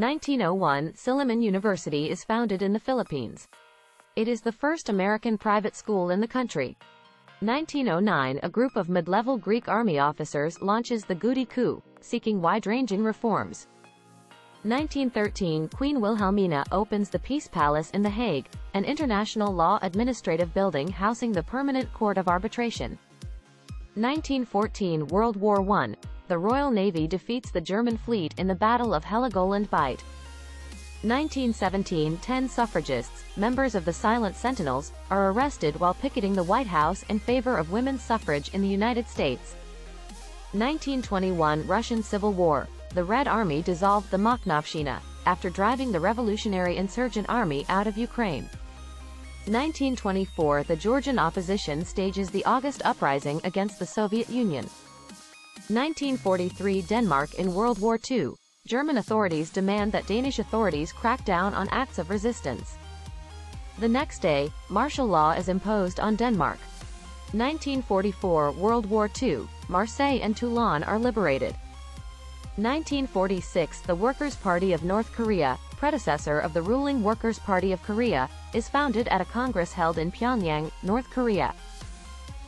1901, Silliman University is founded in the Philippines. It is the first American private school in the country. 1909, a group of mid-level Greek army officers launches the Goudi coup, seeking wide-ranging reforms. 1913, Queen Wilhelmina opens the Peace Palace in The Hague, an international law administrative building housing the Permanent Court of Arbitration. 1914, World War I, the Royal Navy defeats the German fleet in the Battle of Heligoland Bight. 1917, 10 suffragists, members of the Silent Sentinels, are arrested while picketing the White House in favor of women's suffrage in the United States. 1921, Russian Civil War. The Red Army dissolved the Makhnovshchina, after driving the Revolutionary Insurgent Army out of Ukraine. 1924, the Georgian opposition stages the August Uprising against the Soviet Union. 1943, Denmark in World War II. German authorities demand that Danish authorities crack down on acts of resistance. The next day, martial law is imposed on Denmark. 1944, World War II. Marseille and Toulon are liberated. 1946, the Workers' Party of North Korea, predecessor of the ruling Workers' Party of Korea, is founded at a congress held in Pyongyang, North Korea.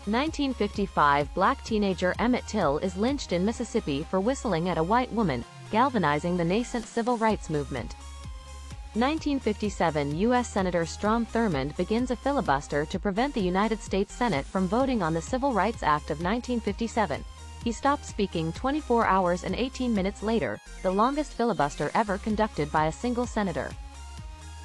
1955, black teenager Emmett Till is lynched in Mississippi for whistling at a white woman, galvanizing the nascent civil rights movement. 1957, U.S. Senator Strom Thurmond begins a filibuster to prevent the United States Senate from voting on the Civil Rights Act of 1957. He stopped speaking 24 hours and 18 minutes later, the longest filibuster ever conducted by a single senator.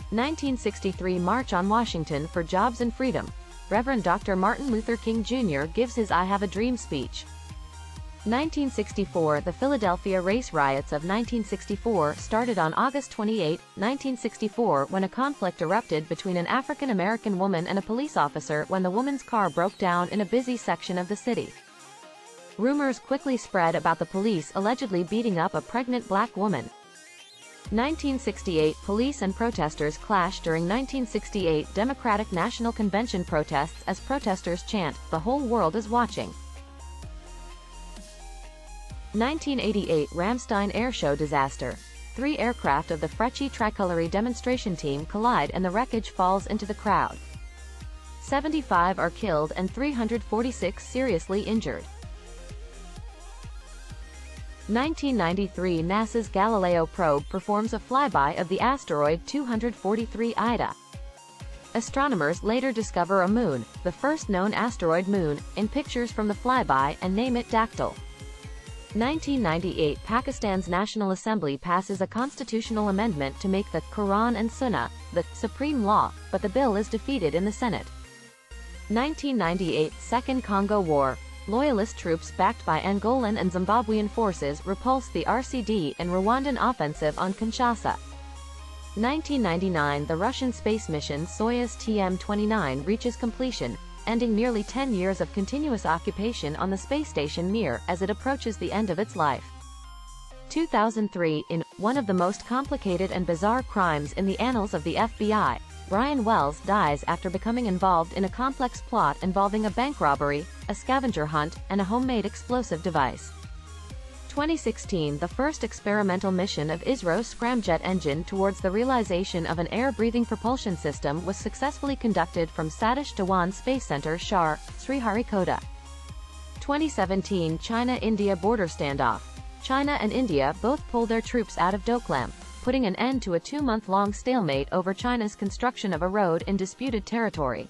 1963, March on Washington for Jobs and Freedom. Reverend Dr. Martin Luther King Jr. gives his I Have a Dream speech. 1964, the Philadelphia Race Riots of 1964 started on August 28, 1964, when a conflict erupted between an African-American woman and a police officer when the woman's car broke down in a busy section of the city. Rumors quickly spread about the police allegedly beating up a pregnant black woman. 1968, police and protesters clash during 1968 Democratic National Convention protests as protesters chant, "The whole world is watching." 1988, Ramstein air show disaster. 3 aircraft of the Frecce Tricolori demonstration team collide and the wreckage falls into the crowd. 75 are killed and 346 seriously injured. 1993, NASA's Galileo probe performs a flyby of the asteroid 243 Ida. Astronomers later discover a moon, the first known asteroid moon, in pictures from the flyby and name it Dactyl. 1998, Pakistan's National Assembly passes a constitutional amendment to make the Quran and Sunnah the supreme law, but the bill is defeated in the Senate. 1998, Second Congo War. Loyalist troops backed by Angolan and Zimbabwean forces repulsed the RCD and Rwandan offensive on Kinshasa. 1999, the Russian space mission Soyuz TM-29 reaches completion, ending nearly 10 years of continuous occupation on the space station Mir as it approaches the end of its life. 2003, in one of the most complicated and bizarre crimes in the annals of the FBI, Brian Wells dies after becoming involved in a complex plot involving a bank robbery, a scavenger hunt, and a homemade explosive device. 2016, the first experimental mission of ISRO's scramjet engine towards the realization of an air-breathing propulsion system was successfully conducted from Satish Dhawan Space Center Shar, Sriharikota. 2017, China-India border standoff. China and India both pull their troops out of Doklam, putting an end to a 2-month-long stalemate over China's construction of a road in disputed territory.